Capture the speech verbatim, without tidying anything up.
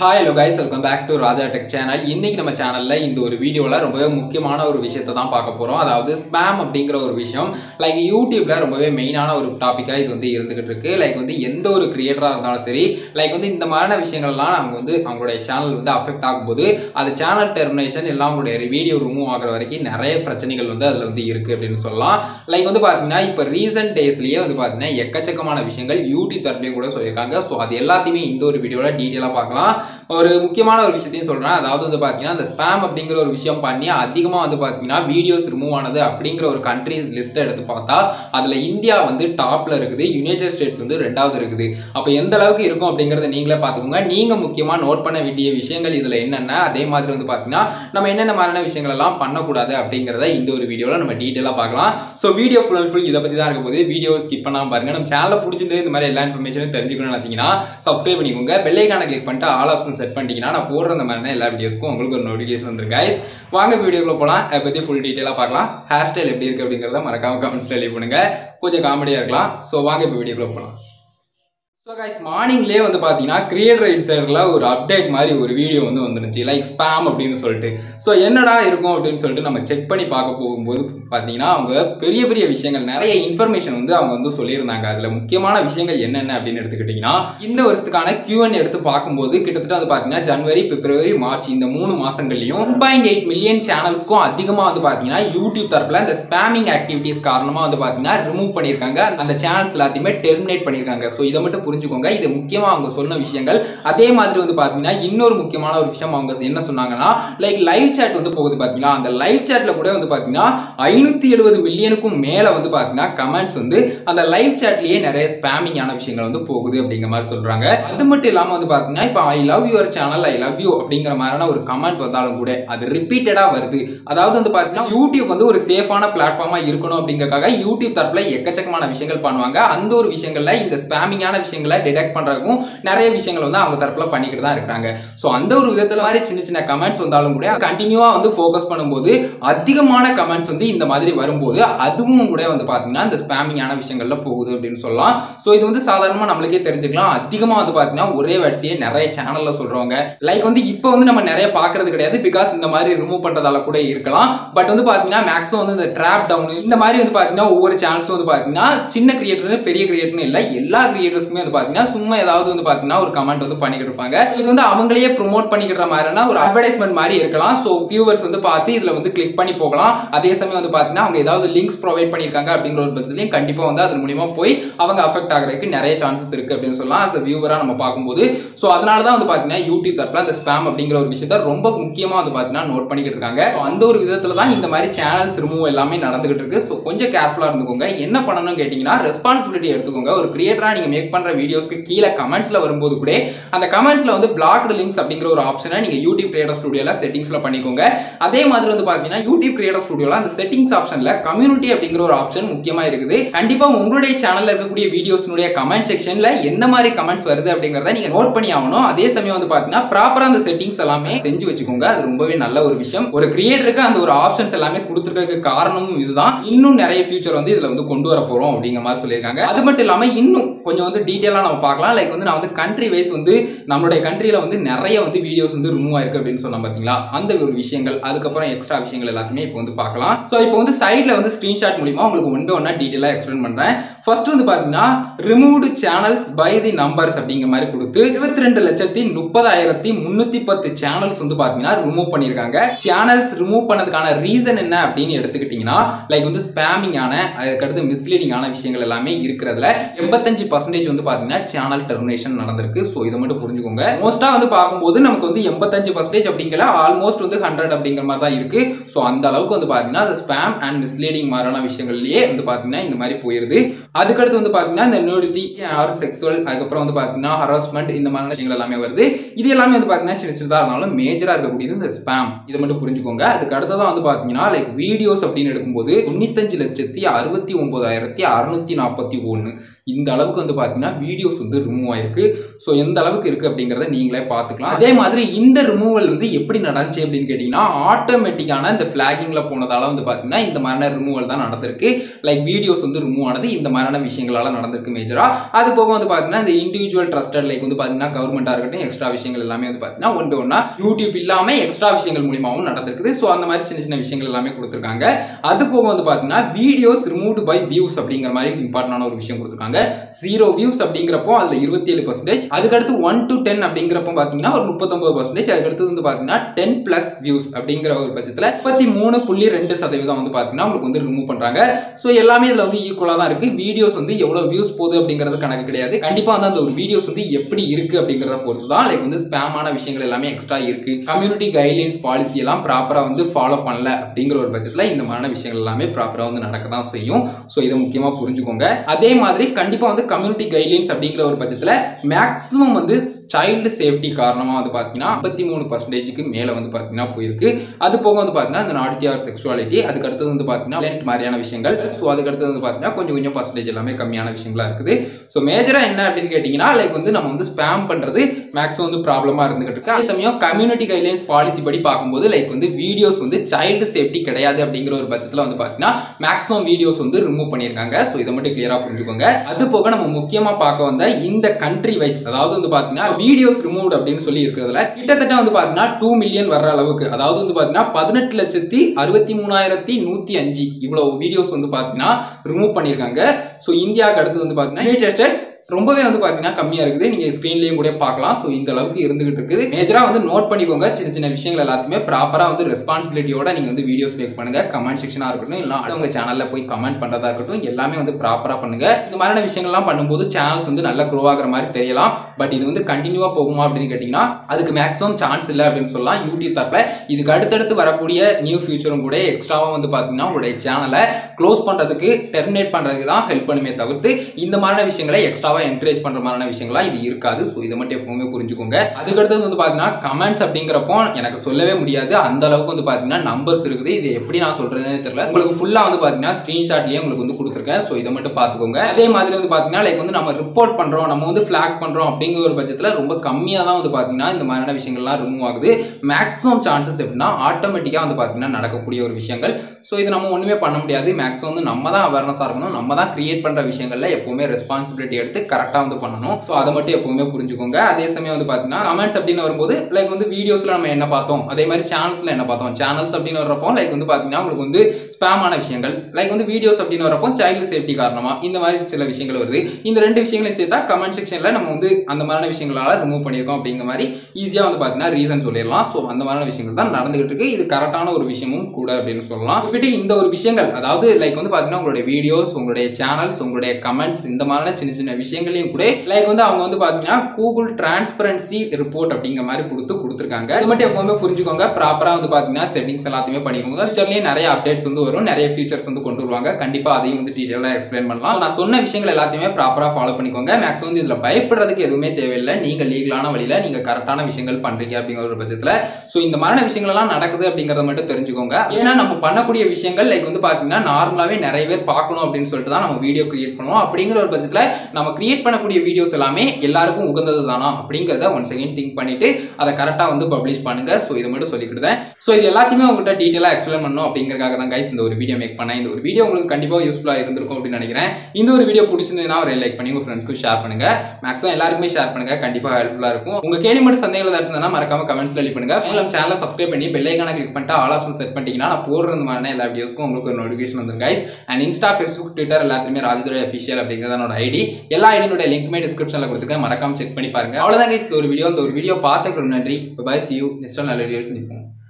Hi, hello guys, welcome back to Raja Tech channel. Today, our channel in this video, we will talk about a very important topic. Spam is like YouTube, a main topic. Like any creator, like this, this channel affect the channel termination. Video remove like recent days, YouTube so that's video detail. ஒரு முக்கியமான ஒரு விஷயத்தையும் சொல்றேன். அதாவது வந்து பாத்தீங்கன்னா அந்த spam அப்படிங்கற ஒரு விஷயம் பண்ணி அதிகமா வந்து பாத்தீங்கன்னா வீடியோஸ் ரிமூவ் ஆனது அப்படிங்கற ஒரு कंट्रीஸ் லிஸ்ட் எடுத்து பார்த்தா அதுல இந்தியா வந்து டாப்ல இருக்குது. யுனைட்டட் ஸ்டேட்ஸ் வந்து இரண்டாவது இருக்குது. அப்ப எந்த அளவுக்கு இருக்கும் அப்படிங்கறதை நீங்களே பாத்துக்கோங்க. நீங்க முக்கியமா நோட் பண்ண வேண்டிய விஷயங்கள் இதுல என்னன்னா அதே மாதிரி வந்து பாத்தீங்கன்னா நம்ம என்னென்ன மாதிரியான விஷயங்கள் எல்லாம் பண்ண கூடாது அப்படிங்கறதை இந்த ஒரு வீடியோல நம்ம டீடைலா பார்க்கலாம். So video full and full இத பத்தி தான் இருக்க போகுது. வீடியோ ஸ்கிப் பண்ணாம பாருங்க. நம்ம சேனலை பிடிச்சிருந்தா இந்த மாதிரி எல்லா இன்ஃபர்மேஷனும் தெரிஞ்சுக்கணும்னு நினைச்சீங்கன்னா subscribe பண்ணிக்கோங்க. பெல் ஐகானை click பண்ணிட்டு all options set பண்ணிட்டீங்கன்னா நான் போடுற அந்த மாதிரி எல்லா வீடியோஸ்க்கும் உங்களுக்கு ஒரு நோட்டிஃபிகேஷன் வந்துரும் गाइस. வாங்க வீடியோக்குள்ள போலாம். இத பத்தி ஃபுல் டீடைலா பார்க்கலாம். ஹேர் ஸ்டைல் எப்படி இருக்கு அப்படிங்கறத மறக்காம கமெண்ட்ஸ்ல லீவ் பண்ணுங்க. கொஞ்சம் காமெடியா இருக்கலாம். சோ வாங்க இப்ப வீடியோக்குள்ள போலாம். So guys, morning lay வந்து பாத்தீங்கன்னா creator insider ஒரு update மாதிரி ஒரு வீடியோ வந்து வந்துருச்சு. like spam அப்படினு சொல்லிட்டு. சோ என்னடா இருக்கும் அப்படினு சொல்லிட்டு நம்ம செக் பண்ணி பார்க்க போகும்போது பாத்தீங்கன்னா அவங்க பெரிய பெரிய விஷயங்கள் நிறைய இன்ஃபர்மேஷன் வந்து அவங்க வந்து சொல்லிருந்தாங்க. அதுல முக்கியமான விஷயங்கள் என்னென்ன அப்படினு எடுத்துக்கிட்டீங்கன்னா இந்த வருஷத்துக்கான Q and A எடுத்து பாக்கும்போது கிட்டத்தட்ட அது பாத்தீங்கன்னா ஜனவரி, பிப்ரவரி, மார்ச் இந்த மூணு மாசங்கள்லயும் one point eight million சேனல்ஸ்க்கு அதிகமா வந்து பாத்தீங்கன்னா YouTube தரப்புல இந்த spamming activities காரணமா வந்து பாத்தீங்கன்னா ரிமூவ் பண்ணிருக்காங்க. அந்த சேனல்ஸ் எல்லாத்தையுமே டெர்மினேட் பண்ணிருக்காங்க. சோ இத மட்டும் புரிஞ்சுக்கோங்க. இது முக்கியமா அவங்க சொன்ன விஷயங்கள். அதே மாதிரி வந்து பாத்தீங்கன்னா இன்னொரு முக்கியமான ஒரு விஷயம் அவங்க என்ன சொன்னாங்கன்னா லைக் லைவ் chat வந்து போகுது பாத்தீங்களா. அந்த லைவ் chatல கூட வந்து பாத்தீங்கன்னா five hundred seventy மில்லியனுக்கும் மேல வந்து பாத்தீங்கன்னா கமெண்ட்ஸ் வந்து அந்த லைவ் chatலயே நிறைய ஸ்பாமிங் ஆன விஷயங்கள் வந்து போகுது அப்படிங்கிற மாதிரி சொல்றாங்க. அது மட்டும் இல்லாம வந்து பாத்தீங்கன்னா இப்போ I love your channel, I love you அப்படிங்கிற மாதிரியான ஒரு கமெண்ட் வந்தாலும் கூட அது ரிப்பீட்டடா வருது. அதாவது வந்து பாத்தீங்கன்னா யூடியூப் வந்து ஒரு சேஃபான பிளாட்ஃபார்மா இருக்கணும் அப்படிங்கறதுக்காக யூடியூப் தரப்புல எக்கச்சக்கமான விஷயங்கள் பண்ணுவாங்க. அந்த ஒரு விஷயங்கள்ல இந்த ஸ்பாமிங் ஆன விஷயங்கள் டிடெக்ட் பண்றதுக்கும் நிறைய விஷயங்கள் வந்து அவங்க தரப்புல பண்ணிக்கிட்டு தான் இருக்காங்க. சோ அந்த ஒரு விதத்துல மாதிரி சின்ன சின்ன கமெண்ட்ஸ் வந்தாலும் கூட கண்டினியூவா வந்து ஃபோக்கஸ் பண்ணும்போது அதிகமான கமெண்ட்ஸ் வந்து இந்த மாதிரி வரும்போது அதுவும் கூட வந்து பாத்தீங்கன்னா இந்த ஸ்பாமிங் ஆன விஷயங்கள்ல போகுது அப்படினு சொல்லலாம். சோ இது வந்து சாதாரணமா நம்மளுக்கே தெரிஞ்சுக்கலாம். அதிகமா வந்து பாத்தீங்கன்னா ஒரே வாட்ஸ்அப்ல நிறைய சேனல்ல சொல்றவங்க லைக் வந்து இப்போ வந்து நம்ம நிறைய பாக்குறது கிடையாது. பிகாஸ் இந்த மாதிரி ரிமூவ் பண்றதால கூட இருக்கலாம். பட் வந்து பாத்தீங்கன்னா மேக்ஸிமம் வந்து இந்த ட்ராப் டவுன் இந்த மாதிரி வந்து பாத்தீங்கன்னா ஒவ்வொரு சேனல்ஸும் வந்து பாத்தீங்கன்னா சின்ன கிரியேட்டர் பெரிய கிரியேட்டர் இல்ல எல்லா கிரியேட்டர்ஸ்மே வந்து சும்மா ஏதாவது வந்து பாத்தீங்கன்னா ஒரு கமெண்ட் வந்து பண்ணிக்கிட்டு இருப்பாங்க. இது வந்து அவங்களே ப்ரோமோட் பண்ணிக்கிற மாதிரினா ஒரு அட்வர்டைஸ்மென்ட் மாதிரி இருக்கலாம். சோ வியூவர்ஸ் வந்து பார்த்து இதுல வந்து கிளிக் பண்ணி போகலாம். அதே சமயம் வந்து பாத்தீங்கன்னா அவங்க ஏதாவது லிங்க்ஸ் ப்ரொவைட் பண்ணிருக்காங்க அப்படிங்கிற ஒரு பட்சத்துலயும் கண்டிப்பா வந்து அதன் மூலமா போய் அவங்க அஃபெக்ட் ஆகிறதுக்கு நிறைய சான்சஸ் இருக்கு அப்படின்னு சொல்லலாம். as a viewer-ஆ நம்ம பார்க்கும்போது சோ அதனாலதான் வந்து பாத்தீங்கன்னா YouTube தரப்புல அந்த ஸ்பாம் அப்படிங்கிற ஒரு விஷயத்தை ரொம்ப முக்கியமா வந்து பாத்தீங்கன்னா நோட் பண்ணிக்கிட்டு இருக்காங்க. அந்த ஒரு விதத்துல தான் இந்த மாதிரி சேனல்ஸ் ரிமூவ் எல்லாமே நடந்துகிட்டு இருக்கு. சோ கொஞ்சம் கேர்ஃபுல்லா இருந்துக்கோங்க. என்ன பண்ணணும்னு கேட்டீங்கன்னா ரெஸ்பான்சிபிலிட்டி எடுத்துக்கோங்க. ஒரு கிரியேட்டரா நீங்க மேக் பண்ற வீடியோ கீழே கமெண்ட்ஸ்ல வரும்போது கூட அந்த கமெண்ட்ஸ்ல வந்து பிளாக்ட் லிங்க்ஸ் அப்படிங்கற ஒரு ஆப்ஷனை நீங்க YouTube Creator Studioல செட்டிங்ஸ்ல பண்ணிக்கோங்க. அதே மாதிரி வந்து பாத்தீங்கன்னா YouTube Creator Studioல அந்த செட்டிங்ஸ் ஆப்ஷன்ல கம்யூனிட்டி அப்படிங்கற ஒரு ஆப்ஷன் முக்கியமா இருக்குது. கண்டிப்பா உங்களுடைய சேனல்ல இருக்கக்கூடிய வீடியோஸ்னுடைய கமெண்ட் செக்ஷன்ல என்ன மாதிரி கமெண்ட்ஸ் வருது அப்படிங்கறத நீங்க நோட் பண்ணி ஆகணும். அதே சமயம் வந்து பாத்தீங்கன்னா ப்ராப்பரா அந்த செட்டிங்ஸ் எல்லாமே செஞ்சு வச்சுக்கோங்க. அது ரொம்பவே நல்ல ஒரு விஷயம். ஒரு கிரியேட்டருக்கு அந்த ஒரு ஆப்ஷன்ஸ் எல்லாமே கொடுத்துக்கிறதுக்கு காரணமும் இதுதான். இன்னும் நிறைய ஃபியூச்சர் வந்து இதுல வந்து கொண்டு வர போறோம் அப்படிங்கிற மாதிரி சொல்லிருக்காங்க. அது மட்டும் இல்லாம இன்னும் கொஞ்சம் வந்து டீடைலா நம்ம பார்க்கலாம். லைக் வந்து நான் வந்து கண்ட்ரி வைஸ் வந்து நம்மளுடைய கண்ட்ரியில வந்து நிறைய வந்து வீடியோஸ் வந்து ரிமூவ் ஆயிருக்கு அப்படின்னு சொன்னா பாத்தீங்களா. அந்த ஒரு விஷயங்கள் அதுக்கப்புறம் எக்ஸ்ட்ரா விஷயங்கள் எல்லாத்தையுமே இப்போ வந்து பார்க்கலாம். ஸோ இப்போ வந்து சைட்ல வந்து ஸ்கிரீன்ஷாட் மூலியமா உங்களுக்கு ஒன் பை ஒன்னா டீடைலா எக்ஸ்பிளைன் பண்றேன். ஃபர்ஸ்ட் வந்து பாத்தீங்கன்னா removed channels by the numbers அப்படிங்கிற மாதிரி கொடுத்து இருபத்தி ரெண்டு லட்சத்தி முப்பதாயிரத்தி முன்னூத்தி பத்து சேனல்ஸ் வந்து பாத்தீங்கன்னா ரிமூவ் பண்ணிருக்காங்க. சேனல்ஸ் ரிமூவ் பண்ணதுக்கான ரீசன் என்ன அப்படின்னு எடுத்துக்கிட்டீங்கன்னா லைக் வந்து ஸ்பாமிங் ஆன அதுக்கடுத்து மிஸ்லீடிங் ஆன விஷயங்கள் எல்லாமே இருக்கிறதுல எண்பத்தஞ்சு பர்சன்டேஜ் வந்து பாத்தீங்கன்னா சேனல் டெர்மினேஷன் நடந்திருக்கு. சோ இத மட்டும் புரிஞ்சுக்கோங்க. மோஸ்டா வந்து பாக்கும்போது நமக்கு வந்து எண்பத்தஞ்சு பர்சன்டேஜ் அப்படிங்கற ஆல்மோஸ்ட் வந்து நூறு அப்படிங்கற மாதிரி தான் இருக்கு. சோ அந்த அளவுக்கு வந்து பாத்தீங்கன்னா அந்த ஸ்பாம் அண்ட் மிஸ்லீடிங் மாதிரியான விஷயங்கள்லயே வந்து பாத்தீங்கன்னா இந்த மாதிரி போயிருது. அதுக்கு அடுத்து வந்து பாத்தீங்கன்னா இந்த நியூடிட்டி ஆர் செக்சுவல் அதுக்கப்புறம் வந்து பாத்தீங்கன்னா ஹராஸ்மெண்ட் இந்த மாதிரி விஷயங்கள் எல்லாமே வருது. இது எல்லாமே வந்து பாத்தீங்கன்னா சின்ன சின்னதா இருந்தாலும் மேஜரா இருக்கக்கூடியது இந்த ஸ்பாம். இதை மட்டும் புரிஞ்சுக்கோங்க. அதுக்கு அடுத்ததான் வந்து பாத்தீங்கன்னா லைக் வீடியோஸ் அப்படின்னு எடுக்கும்போது தொண்ணூத்தஞ்சு லட்சத்தி அறுபத்தி ஒன்பதாயிரத்தி அறுநூத்தி நாற்பத்தி ஒன்னு இந்த அளவுக்கு வந்து பாத்தீங்கன்னா வீடியோஸ் வந்து ரிமூவ் ஆயிருக்கு சோ எந்த அளவுக்கு இருக்கு அப்படிங்கறதை நீங்களே பாத்துக்கலாம் அதே மாதிரி இந்த ரிமூவல் வந்து எப்படி நடந்துச்சு அப்படினு கேட்டினா ஆட்டோமேட்டிக்கான இந்த ஃபிளாகிங்ல போனதால வந்து பாத்தீங்கன்னா இந்த மாதிரியான ரிமூவல் தான் நடந்துருக்கு லைக் வீடியோஸ் வந்து ரிமூவ் ஆனது இந்த மாதிரியான விஷயங்களால நடந்துருக்கு மேஜரா அது போக வந்து பாத்தீங்கன்னா இந்த இன்டிவிஜுவல் ட்ரஸ்டட் லைக் வந்து பாத்தீங்கன்னா கவர்மெண்டா இருக்கட்டும் எக்ஸ்ட்ரா விஷயங்கள் எல்லாமே வந்து பாத்தீங்கன்னா ஒன்று ஒண்ணா YouTube இல்லாம எக்ஸ்ட்ரா விஷயங்கள் மூலமாவும் நடந்துருக்குது சோ அந்த மாதிரி சின்ன சின்ன விஷயங்கள் எல்லாமே கொடுத்திருக்காங்க அது போக வந்து பாத்தீங்கன்னா வீடியோஸ் ரிமூவ்ட் பை வியூஸ் அப்படிங்கற மாதிரி இம்பார்ட்டன்டான ஒரு விஷயம் கொடுத்திருக்காங்க zero views அப்படிங்கறப்போ அதுல twenty-seven percent அதுக்கு அடுத்து one to ten அப்படிங்கறப்போ பாத்தீங்கன்னா ஒரு thirty-nine percent அதுக்கு அடுத்து வந்து பாத்தீங்கன்னா ten plus views அப்படிங்கற ஒரு பட்சத்துல thirty-three point two percent வந்து பாத்தீங்கன்னா உங்களுக்கு வந்து ரிமூவ் பண்றாங்க சோ எல்லாமே இதுல வந்து ஈக்குவலா தான் இருக்கு வீடியோஸ் வந்து எவ்வளவு views போகுது அப்படிங்கறது கணக்கு கிடையாது கண்டிப்பா அந்த ஒரு வீடியோஸ் வந்து எப்படி இருக்கு அப்படிங்கறத பொறுத்து தான் லைக் வந்து ஸ்பாமான விஷயங்கள் எல்லாமே எக்ஸ்ட்ரா இருக்கு கம்யூனிட்டி கைட்லைன்ஸ் பாலிசி எல்லாம் ப்ராப்பரா வந்து ஃபாலோ பண்ணல அப்படிங்கற ஒரு பட்சத்துல இந்த மாதிரி விஷயங்கள் எல்லாமே ப்ராப்பரா வந்து நடக்க தான் செய்யும் சோ இத முக்கியமா புரிஞ்சுக்கோங்க அதே மாதிரி கண்டிப்பா வந்து கம்யூனிட்டி கைட்லைன்ஸ் அப்படிங்கற ஒரு பட்சத்துல மேக்ஸिमम வந்து child safety காரணமா வந்து பாத்தீங்கன்னா fifty-three percent க்கு மேல வந்து பாத்தீங்கன்னா போயிருக்கு அது போக வந்து பாத்தீங்கன்னா இந்த naughty or sexuality அதுக்கு அடுத்து வந்து பாத்தீங்கன்னா violent மாதிரியான விஷயங்கள் சோ அதுக்கு அடுத்து வந்து பாத்தீங்கன்னா கொஞ்சம் கொஞ்சம் percentage எல்லாமே கம்மியான விஷயங்களா இருக்குது சோ மேஜரா என்ன அப்படினு கேட்டிங்கனா லைக் வந்து நம்ம வந்து ஸ்பாம் பண்றது மேக்ஸிமம் வந்து ப்ராப்ளமா இருந்துகிட்டு இருக்கு அதே சமயம் கம்யூனிட்டி கைட்லைன்ஸ் பாலிசி படி பாக்கும்போது லைக் வந்து வீடியோஸ் வந்து child safety கிடையாது அப்படிங்கற ஒரு பட்சத்துல வந்து பாத்தீங்கன்னா மேக்ஸிமம் வீடியோஸ் வந்து ரிமூவ் பண்ணிருக்காங்க சோ இத மட்டும் கிளியரா புரிஞ்சுக்கோங்க அது போக நம்ம முக்கியமா பார்க்க வந்த இந்த கண்ட்ரி வைஸ் அதாவது வந்து பாத்தீங்கன்னா வீடியோஸ் ரிமூவ்ட் அப்படினு சொல்லி இருக்குதுல கிட்டத்தட்ட வந்து பாத்தீங்கன்னா two மில்லியன் வர்ற அளவுக்கு அதாவது வந்து பாத்தீங்கன்னா பதினெட்டு லட்சத்தி அறுபத்தி மூணாயிரத்தி நூத்தி அஞ்சு இவ்வளவு வீடியோஸ் வந்து பாத்தீங்கன்னா ரிமூவ் பண்ணிருக்காங்க சோ இந்தியாக்கு அடுத்து வந்து பாத்தீங்கன்னா யுனைடெட் ஸ்டேட்ஸ் ரொம்பவே வந்து பாத்தீங்கன்னா கம்மியா இருக்குது நீங்க ஸ்கிரீன்லயும் கூட பார்க்கலாம் சோ இந்த அளவுக்கு இருந்துகிட்டு இருக்குது மேஜரா வந்து நோட் பண்ணிக்கோங்க சின்ன சின்ன விஷயங்கள் எல்லாத்தையுமே ப்ராப்பரா வந்து ரெஸ்பான்சிபிலிட்டியோட நீங்க வந்து வீடியோஸ் மேக் பண்ணுங்க கமெண்ட் செக்ஷனா இருக்கட்டும் இல்ல அவங்க சேனல்ல போய் கமெண்ட் பண்றதா இருக்கட்டும் எல்லாமே வந்து ப்ராப்பரா பண்ணுங்க இந்த மாதிரியான விஷயங்கள்லாம் பண்ணும்போது சேனல்ஸ் வந்து நல்லா க்ரோ ஆகுற மாதிரி தெரியலாம் பட் இது வந்து கண்டினியூவா போகுமா அப்படின்னு கேட்டீங்கன்னா அதுக்கு மேக்ஸிமம் சான்ஸ் இல்லை அப்படின்னு சொல்லலாம் யூடியூப் தரப்ப இதுக்கு அடுத்தடுத்து வரக்கூடிய நியூ ஃபியூச்சரும் கூட எக்ஸ்ட்ராவா வந்து பாத்தீங்கன்னா உங்களுடைய சேனலை க்ளோஸ் பண்றதுக்கு டெர்மினேட் பண்றதுக்கு தான் ஹெல்ப் பண்ணுமே தவிர்த்து இந்த மாதிரியான விஷயங்களை எக்ஸ்ட்ரா என்கரேஜ் பண்ற மாதிரியான விஷயங்களா இது இருக்காது சோ இத மட்டும் எப்பவுமே புரிஞ்சுக்கோங்க அதுக்கு அடுத்து வந்து பாத்தீங்கன்னா கமெண்ட்ஸ் அப்படிங்கறப்போ எனக்கு சொல்லவே முடியாது அந்த அளவுக்கு வந்து பாத்தீங்கன்னா நம்பர்ஸ் இருக்குது இது எப்படி நான் சொல்றதுன்னு தெரியல உங்களுக்கு ஃபுல்லா வந்து பாத்தீங்கன்னா ஸ்கிரீன்ஷாட்லயே உங்களுக்கு வந்து கொடுத்திருக்கேன் சோ இத மட்டும் பாத்துக்கோங்க அதே மாதிரி வந்து பாத்தீங்கன்னா லைக் வந்து நம்ம ரிப்போர்ட் பண்றோம் நம்ம வந்து ஃபிளாக் பண்றோம் அப்படிங்கிற ஒரு பட்சத்துல ரொம்ப கம்மியா தான் வந்து பாத்தீங்கன்னா இந்த மாதிரியான விஷயங்கள்லாம் ரிமூவ் ஆகுது மேக்ஸிமம் சான்சஸ் எப்படின்னா ஆட்டோமேட்டிக்கா வந்து பாத்தீங்கன்னா நடக்கக்கூடிய ஒரு விஷயங்கள் சோ இது நம்ம ஒண்ணுமே பண்ண முடியாது மேக்ஸிமம் வந்து நம்ம தான் அவேர்னஸா இருக்கணும் நம்ம தான் கிரியேட் பண்ற விஷயங்கள்ல எப்பவுமே ரெஸ்பான்சிபிலிட்டி எடுத்து கரெக்டா வந்து பண்ணனும் சோ அத மட்டும் எப்பவுமே புரிஞ்சுக்கோங்க அதே சமயம் வந்து பாத்தீங்கன்னா கமெண்ட்ஸ் அப்படின வரும்போது லைக் வந்து வீடியோஸ்ல நம்ம என்ன பார்த்தோம் அதே மாதிரி சேனல்ஸ்ல என்ன பார்த்தோம் சேனல்ஸ் அப்படின வரப்போ லைக் வந்து பாத்தீங்கன்னா உங்களுக்கு வந்து ஸ்பாமான விஷயங்கள் லைக் வந்து வீடியோஸ் அப்படின வரப்போ சைல்ட் சேஃப்டி காரணமா இந்த மாதிரி சில விஷயங்கள் வருது இந்த ரெண்டு விஷயங்களையும் சேர்த்தா கமெண்ட் செக்ஷன்ல நம்ம வந்து அந்த மாதிரியான விஷயங்களால ரிமூவ் பண்ணிருக்கோம் அப்படிங்கிற மாதிரி ஈஸியா வந்து பாத்தீங்கன்னா ரீசன் சொல்லிடலாம் சோ அந்த மாதிரியான விஷயங்கள் தான் நடந்துகிட்டு இருக்கு இது கரெக்டான ஒரு விஷயமும் கூட அப்படின்னு சொல்லலாம் இப்படி இந்த ஒரு விஷயங்கள் அதாவது லைக் வந்து பாத்தீங்கன்னா உங்களுடைய வீடியோஸ் உங்களுடைய சேனல்ஸ் உங்களுடைய கமெண்ட்ஸ் இந்த மாதிரியான சின்ன சின்ன விஷயங்களையும் கூட லைக் வந்து அவங்க வந்து பாத்தீங்கன்னா கூகுள் டிரான்ஸ்பரன்சி ரிப்போர்ட் அப்படிங்கிற மாதிரி கொடுத்து கொடுத்துருக்காங்க இது மட்டும் எப்பவுமே புரிஞ்சுக்கோங்க ப்ராப்பரா வந்து பாத்தீங்கன்னா செட்டிங்ஸ் எல்லாத்தையுமே பண்ணிக்கோங்க ஃபியூச்சர்லயே நிறைய அப்டேட்ஸ் வந்து வரும் நிறைய ஃபீச்சர்ஸ் வந்து கொண்டு வருவாங்க கண்டிப்பா அதையும் வந்து டீடைலா எக்ஸ்பிளைன் பண்ணலாம் நான் சொன்ன விஷயங்கள் எல்லாத்தையுமே ப்ராப்பரா ஃபாலோ பண்ணிக்கோங்க மேக்ஸ் வந்து இதுல பயப்படுறதுக்கு எதுவுமே தேவையில்லை நீங்க லீகலான வழியில நீங்க கரெக்டான விஷயங்கள் பண்றீங்க அப்படிங்கிற ஒரு பட்சத்துல சோ இந்த மாதிரியான விஷயங்கள் எல்லாம் நடக்குது அப்படிங்கறத மட்டும் தெரிஞ்சுக்கோங்க ஏன்னா நம்ம பண்ணக்கூடிய விஷயங்கள் லைக் வந்து பாத்தீங்கன்னா நார்மலாவே நிறைய பேர் பார்க்கணும் அப்படின்னு சொல்லிட்டு தான் நம்ம வீடியோ கிரியேட் பண்ணுவோம் அப்படிங்கிற ஒரு பட்சத்துல நம்ம கிரியேட் பண்ணக்கூடிய வீடியோஸ் எல்லாமே எல்லாருக்கும் உகந்தது தானா அப்படிங்கிறத ஒன்ஸ் அகைன் திங்க் பண்ணிட்டு அதை கரெக்டா வந்து பப்ளிஷ் பண்ணுங்க சோ இதை மட்டும் சொல்லிக்கிட்டேன் சோ இது எல்லாத்தையுமே உங்ககிட்ட டீடைலா எக்ஸ்பிளைன் பண்ணணும் அப்படிங்கறதுக்காக தான் கைஸ் இந்த ஒரு வீடியோ மேக் பண்ணேன் இந்த ஒரு வீடியோ உங்களுக்கு கண்டிப்பா யூஸ்ஃபுல்லா இருந்திருக்கும் அப்படின்னு நினைக்கிறேன் இந்த ஒரு வீடியோ பிடிச்சிருந்ததுன்னா ஒரு லைக் பண்ணி உங்க ஃப்ரெண்ட்ஸ்க்கு ஷேர் பண்ணுங்க மேக்ஸிமம் எல்லாருக்குமே ஷேர் பண்ணுங்க கண்டிப்பா ஹெல்ப்ஃபுல்லா இருக்கும் உங்க கேள்வி மட்டும் சந்தேகங்கள் இருந்ததுன்னா மறக்காம கமெண்ட்ஸ்ல லீவ் பண்ணுங்க மேலும் சேனலை சப்ஸ்கிரைப் பண்ணி பெல் ஐகானை கிளிக் பண்ணிட்டு ஆல் ஆப்ஷன் செட் பண்ணிட்டீங்கன்னா நான் போடுற மாதிரி எல்லா வீடியோஸ்க்கும் உங்களுக்கு ஒரு நோட்டிஃபிகேஷன் வந்துரும் guys and Insta Facebook Twitter எல்லாத்துலயுமே ராஜதுரை அபிஷியல் அப்படிங்கறதனோட ஐடி எல்லா ஐடியோட லிங்க்மே டிஸ்கிரிப்ஷன்ல கொடுத்துருக்கேன் மறக்காம செக் பண்ணி பாருங்க அவ்வளவுதான் கைஸ் இந்த ஒரு வீடியோ இந்த ஒரு வீடியோ பார்த்துக்கிறோம் நன்றி bye bye see you next நல்ல வீடியோஸ் நிப்போம்